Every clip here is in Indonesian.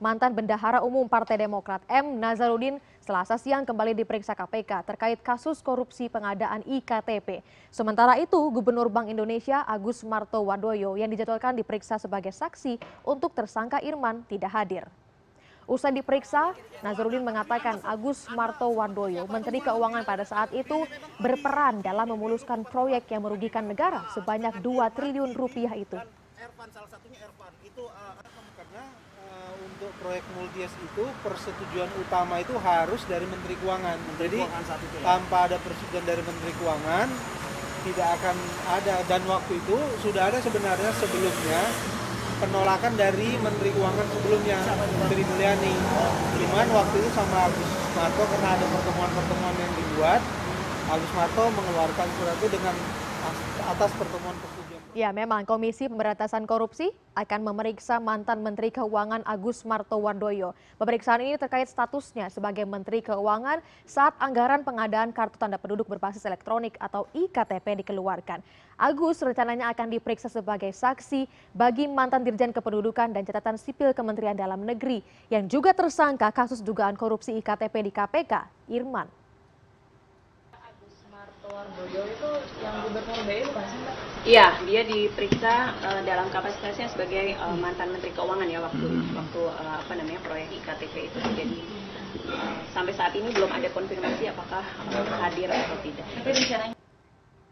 mantan Bendahara Umum Partai Demokrat M Nazaruddin Selasa siang kembali diperiksa KPK terkait kasus korupsi pengadaan e-KTP. Sementara itu, Gubernur Bank Indonesia Agus Martowardojo yang dijadwalkan diperiksa sebagai saksi untuk tersangka Irman tidak hadir. Usai diperiksa, Nazaruddin mengatakan Agus Martowardojo, Menteri Keuangan pada saat itu, berperan dalam memuluskan proyek yang merugikan negara sebanyak 2 triliun rupiah itu. Salah satunya Irman, itu karena untuk proyek Multies itu persetujuan utama itu harus dari Menteri Keuangan. Jadi tanpa ada persetujuan dari Menteri Keuangan tidak akan ada, dan waktu itu sudah ada sebenarnya sebelumnya penolakan dari Menteri Keuangan sebelumnya, Sri Mulyani. Cuman waktu itu sama Agus Marto karena ada pertemuan-pertemuan yang dibuat, Agus Marto mengeluarkan surat itu dengan atas pertemuan persetujuan. Ya, memang Komisi Pemberantasan Korupsi akan memeriksa mantan Menteri Keuangan Agus Martowardojo. Pemeriksaan ini terkait statusnya sebagai Menteri Keuangan saat anggaran pengadaan kartu tanda penduduk berbasis elektronik atau e-KTP dikeluarkan. Agus rencananya akan diperiksa sebagai saksi bagi mantan Dirjen Kependudukan dan Catatan Sipil Kementerian Dalam Negeri yang juga tersangka kasus dugaan korupsi e-KTP di KPK, Irman. Martowardojo itu yang Gubernur BI bukan sih, Mbak? Iya, dia diperiksa dalam kapasitasnya sebagai mantan Menteri Keuangan ya waktu proyek iktp itu terjadi. Sampai saat ini belum ada konfirmasi apakah hadir atau tidak.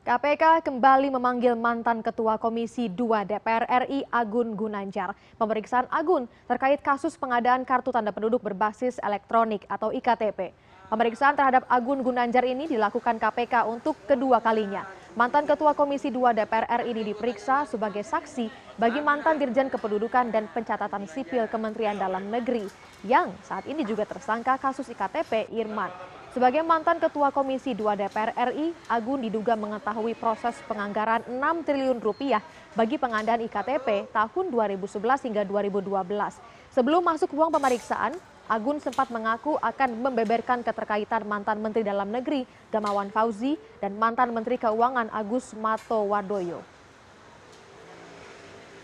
KPK kembali memanggil mantan Ketua Komisi 2 DPR RI Agun Gunandjar. Pemeriksaan Agun terkait kasus pengadaan kartu tanda penduduk berbasis elektronik atau e-KTP. Pemeriksaan terhadap Agun Gunandjar ini dilakukan KPK untuk kedua kalinya. Mantan Ketua Komisi 2 DPR RI ini diperiksa sebagai saksi bagi mantan Dirjen Kependudukan dan Pencatatan Sipil Kementerian Dalam Negeri yang saat ini juga tersangka kasus e-KTP Irman. Sebagai mantan Ketua Komisi 2 DPR RI, Agun diduga mengetahui proses penganggaran 6 triliun rupiah bagi pengadaan e-KTP tahun 2011 hingga 2012. Sebelum masuk ruang pemeriksaan, Agun sempat mengaku akan membeberkan keterkaitan mantan Menteri Dalam Negeri Gamawan Fauzi dan mantan Menteri Keuangan Agus Martowardojo.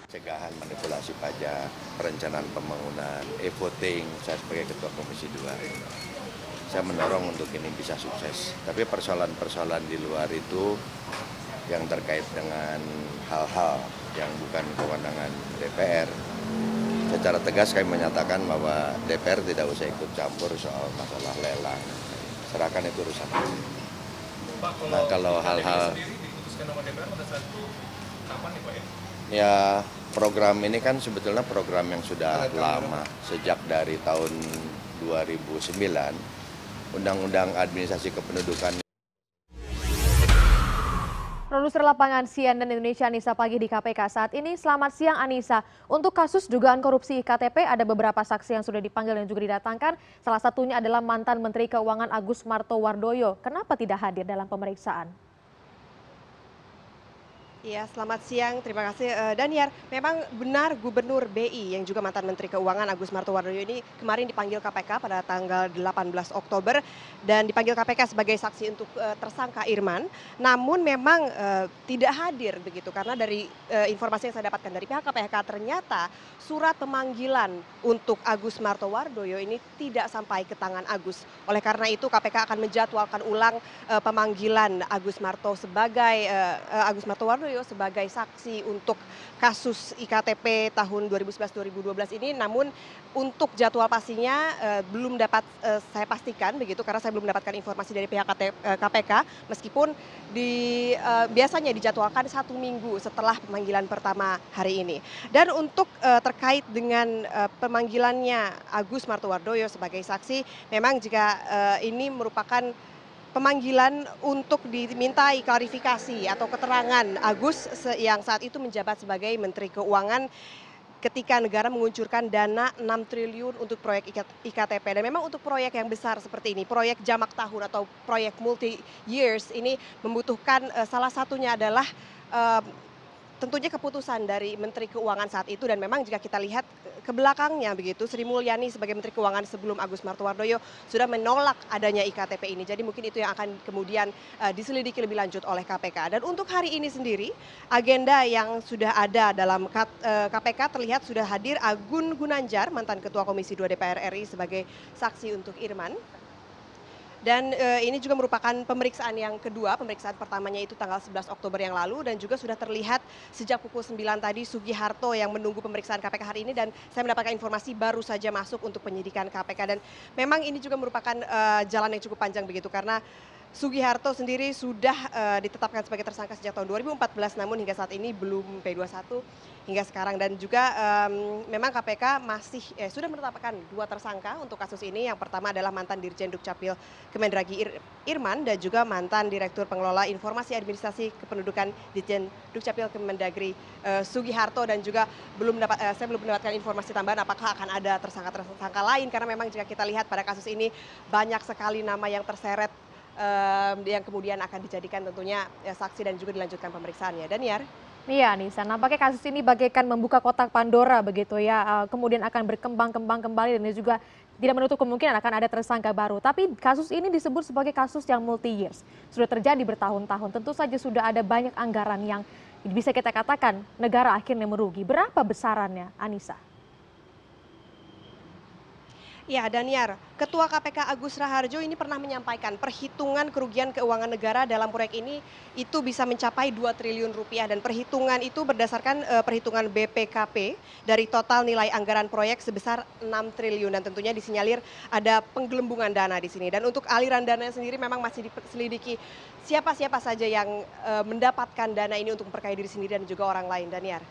Pencegahan manipulasi pajak, perencanaan pembangunan, e-voting, saya sebagai Ketua Komisi 2. Saya mendorong untuk ini bisa sukses. Tapi persoalan-persoalan di luar itu yang terkait dengan hal-hal yang bukan kewenangan DPR. Secara tegas kami menyatakan bahwa DPR tidak usah ikut campur soal masalah lelang. Serahkan itu urusan. Nah, kalau hal-hal ya program ini kan sebetulnya program yang sudah lama, sejak dari tahun 2009. Undang-Undang Administrasi Kependudukan. Produser lapangan CNN Indonesia Annisa pagi di KPK saat ini. Selamat siang Annisa. Untuk kasus dugaan korupsi KTP ada beberapa saksi yang sudah dipanggil dan juga didatangkan. Salah satunya adalah mantan Menteri Keuangan Agus Martowardojo. Kenapa tidak hadir dalam pemeriksaan? Ya, selamat siang. Terima kasih Daniar. Memang benar Gubernur BI yang juga mantan Menteri Keuangan Agus Martowardojo ini kemarin dipanggil KPK pada tanggal 18 Oktober dan dipanggil KPK sebagai saksi untuk tersangka Irman. Namun memang tidak hadir begitu karena dari informasi yang saya dapatkan dari pihak KPK ternyata surat pemanggilan untuk Agus Martowardojo ini tidak sampai ke tangan Agus. Oleh karena itu KPK akan menjadwalkan ulang pemanggilan Agus Martowardojo sebagai saksi untuk kasus iktp tahun 2011-2012 ini, namun untuk jadwal pastinya belum dapat saya pastikan begitu karena saya belum mendapatkan informasi dari pihak KPK meskipun biasanya dijadwalkan 1 minggu setelah pemanggilan pertama hari ini. Dan untuk terkait dengan pemanggilannya Agus Martowardojo sebagai saksi, memang jika ini merupakan pemanggilan untuk dimintai klarifikasi atau keterangan Agus yang saat itu menjabat sebagai Menteri Keuangan ketika negara menguncurkan dana 6 triliun untuk proyek iktp. Dan memang untuk proyek yang besar seperti ini, proyek jamak tahun atau proyek multi years ini membutuhkan salah satunya adalah tentunya keputusan dari Menteri Keuangan saat itu, dan memang jika kita lihat ke belakangnya begitu, Sri Mulyani sebagai Menteri Keuangan sebelum Agus Martowardojo sudah menolak adanya e-KTP ini. Jadi mungkin itu yang akan kemudian diselidiki lebih lanjut oleh KPK. Dan untuk hari ini sendiri, agenda yang sudah ada dalam KPK terlihat sudah hadir Agun Gunandjar, mantan Ketua Komisi 2 DPR RI sebagai saksi untuk Irman. Dan ini juga merupakan pemeriksaan yang kedua, pemeriksaan pertamanya itu tanggal 11 Oktober yang lalu, dan juga sudah terlihat sejak pukul 9 tadi Sugiharto yang menunggu pemeriksaan KPK hari ini, dan saya mendapatkan informasi baru saja masuk untuk penyidikan KPK. Dan memang ini juga merupakan jalan yang cukup panjang begitu, karena Sugiharto sendiri sudah ditetapkan sebagai tersangka sejak tahun 2014, namun hingga saat ini belum P21 hingga sekarang. Dan juga memang KPK masih sudah menetapkan dua tersangka untuk kasus ini. Yang pertama adalah mantan Dirjen Dukcapil Kemendagri Irman dan juga mantan Direktur Pengelola Informasi Administrasi Kependudukan Dirjen Dukcapil Kemendagri Sugiharto. Dan juga saya belum mendapatkan informasi tambahan apakah akan ada tersangka-tersangka lain, karena memang jika kita lihat pada kasus ini banyak sekali nama yang terseret yang kemudian akan dijadikan tentunya saksi dan juga dilanjutkan pemeriksaannya. Daniar? Iya, Annisa, nampaknya kasus ini bagaikan membuka kotak Pandora begitu ya, kemudian akan berkembang-kembang kembali, dan juga tidak menutup kemungkinan akan ada tersangka baru. Tapi kasus ini disebut sebagai kasus yang multi years, sudah terjadi bertahun-tahun, tentu saja sudah ada banyak anggaran yang bisa kita katakan negara akhirnya merugi. Berapa besarannya, Annisa? Ya, Daniar, Ketua KPK Agus Raharjo ini pernah menyampaikan perhitungan kerugian keuangan negara dalam proyek ini itu bisa mencapai 2 triliun rupiah, dan perhitungan itu berdasarkan perhitungan BPKP dari total nilai anggaran proyek sebesar 6 triliun, dan tentunya disinyalir ada penggelembungan dana di sini. Dan untuk aliran dana sendiri memang masih diselidiki siapa-siapa saja yang mendapatkan dana ini untuk memperkaya diri sendiri dan juga orang lain, Daniar.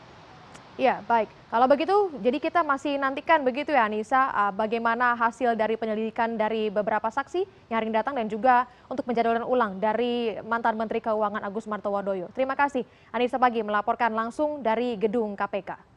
Ya, baik. Kalau begitu, jadi kita masih nantikan begitu ya, Annisa, bagaimana hasil dari penyelidikan dari beberapa saksi yang hari ini datang, dan juga untuk penjadwalan ulang dari mantan Menteri Keuangan Agus Martowardojo. Terima kasih, Annisa Pagi melaporkan langsung dari gedung KPK.